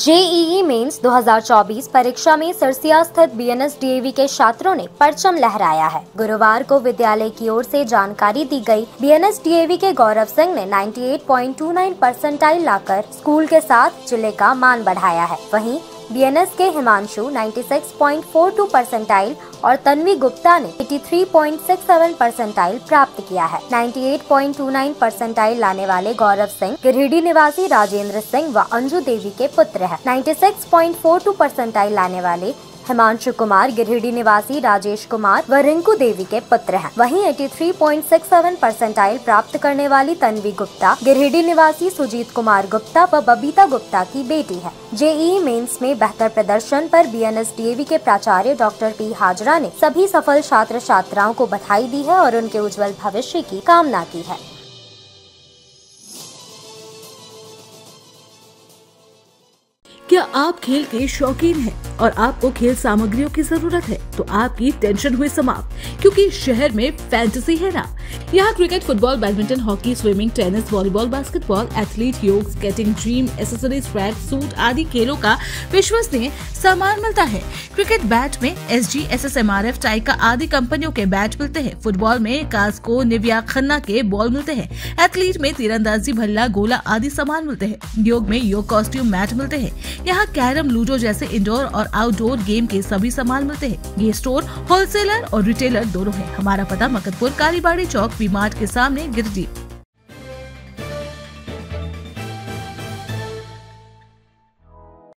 JEE mains 2024 परीक्षा में सिरसिया स्थित BNSDAV के छात्रों ने परचम लहराया है। गुरुवार को विद्यालय की ओर से जानकारी दी गई। BNSDAV के गौरव सिंह ने 98.29 परसेंटाइल लाकर स्कूल के साथ जिले का मान बढ़ाया है। वहीं BNS के हिमांशु 96.42 परसेंटाइल और तन्वी गुप्ता ने 83.67 परसेंटाइल प्राप्त किया है। 98.29 परसेंटाइल लाने वाले गौरव सिंह गिरिडीह निवासी राजेंद्र सिंह व अंजु देवी के पुत्र हैं। 96.42 परसेंटाइल लाने वाले हिमांशु कुमार गिरिडीह निवासी राजेश कुमार व रिंकू देवी के पुत्र हैं। वहीं 83.67 परसेंटाइल प्राप्त करने वाली तन्वी गुप्ता गिरिडीह निवासी सुजीत कुमार गुप्ता व बबीता गुप्ता की बेटी है। जेईई मेंस में बेहतर प्रदर्शन पर BNSDAV के प्राचार्य डॉक्टर पी हाजरा ने सभी सफल छात्र छात्राओं को बधाई दी है और उनके उज्जवल भविष्य की कामना की है। क्या आप खेल के शौकीन हैं और आपको खेल सामग्रियों की जरूरत है? तो आपकी टेंशन हुई समाप्त, क्योंकि शहर में फैंटसी है ना। यहाँ cricket, football, badminton, hockey, swimming, tennis, volleyball, basketball, athlete, योग, skating, dream accessories, track suit आदि खेलों का विश्वसनीय सामान मिलता है। क्रिकेट बैट में एसजी, एसएसएमआरएफ, टाइका आदि कंपनियों के बैट मिलते हैं। फुटबॉल में कास्को, नि खन्ना के बॉल मिलते हैं। एथलीट में तीरंदाजी, भल्ला, गोला आदि सामान मिलते हैं। योग में योग कॉस्ट्यूम मैट मिलते हैं। यहाँ कैरम, लूडो जैसे इंडोर और आउटडोर गेम के सभी सामान मिलते हैं। ये स्टोर होलसेलर और रिटेलर दोनों है। हमारा पता मकदपुर कालीबाड़ी चौक, वी मार्ट के सामने, गिरिडीह।